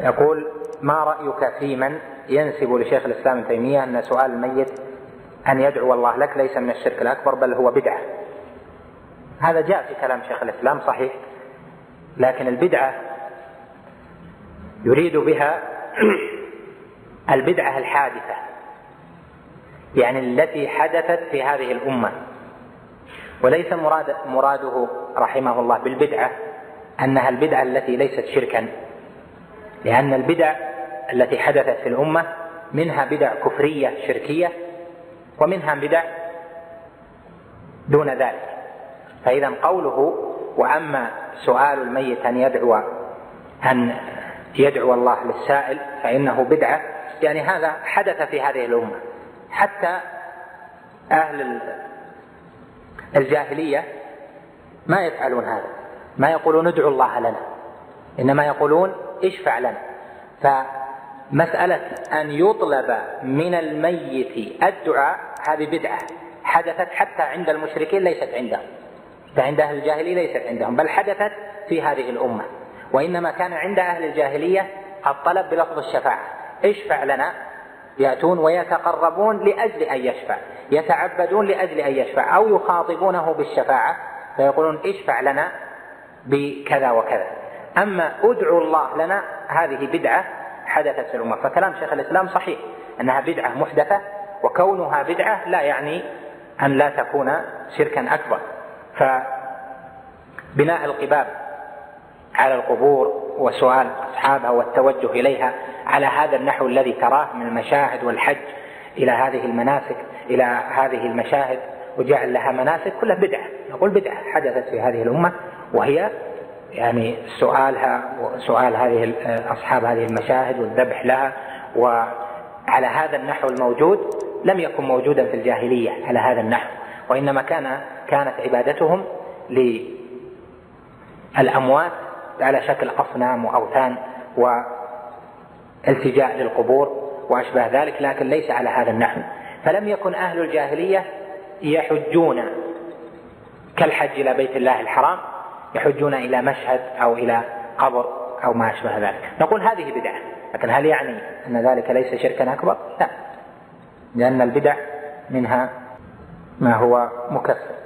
يقول: ما رأيك في من ينسب لشيخ الإسلام ابن تيمية أن سؤال الميت أن يدعو الله لك ليس من الشرك الأكبر بل هو بدعة؟ هذا جاء في كلام شيخ الإسلام صحيح، لكن البدعة يريد بها البدعة الحادثة، يعني التي حدثت في هذه الأمة، وليس مراده رحمه الله بالبدعة أنها البدعة التي ليست شركا، لأن البدع التي حدثت في الأمة منها بدع كفرية شركية ومنها بدع دون ذلك. فإذا قوله: وأما سؤال الميت أن يدعو الله للسائل فإنه بدعة، يعني هذا حدث في هذه الأمة، حتى أهل الجاهلية ما يفعلون هذا، ما يقولون ادعوا الله لنا، إنما يقولون اشفع لنا. فمسألة أن يطلب من الميت الدعاء هذه بدعة حدثت حتى عند المشركين، ليست عندهم، فعند أهل الجاهلية ليست عندهم، بل حدثت في هذه الأمة، وإنما كان عند أهل الجاهلية الطلب بلفظ الشفاعة: اشفع لنا. يأتون ويتقربون لأجل أن يشفع، يتعبدون لأجل أن يشفع، أو يخاطبونه بالشفاعة فيقولون: اشفع لنا بكذا وكذا. أما ادعوا الله لنا هذه بدعة حدثت في الأمة. فكلام شيخ الإسلام صحيح أنها بدعة محدثة، وكونها بدعة لا يعني أن لا تكون شركا أكبر. فبناء القباب على القبور وسؤال أصحابها والتوجه إليها على هذا النحو الذي تراه من المشاهد والحج إلى هذه المناسك، إلى هذه المشاهد وجعل لها مناسك، كلها بدعة. نقول بدعة حدثت في هذه الأمة، وهي يعني سؤال هذه أصحاب هذه المشاهد والذبح لها، وعلى هذا النحو الموجود لم يكن موجودا في الجاهلية على هذا النحو، وإنما كانت عبادتهم للأموات على شكل أصنام وأوثان والتجاء للقبور وأشبه ذلك، لكن ليس على هذا النحو. فلم يكن أهل الجاهلية يحجون كالحج إلى بيت الله الحرام، يحجون إلى مشهد أو إلى قبر أو ما أشبه ذلك. نقول هذه بدعة، لكن هل يعني أن ذلك ليس شركا أكبر؟ لا، لأن البدع منها ما هو مكفر.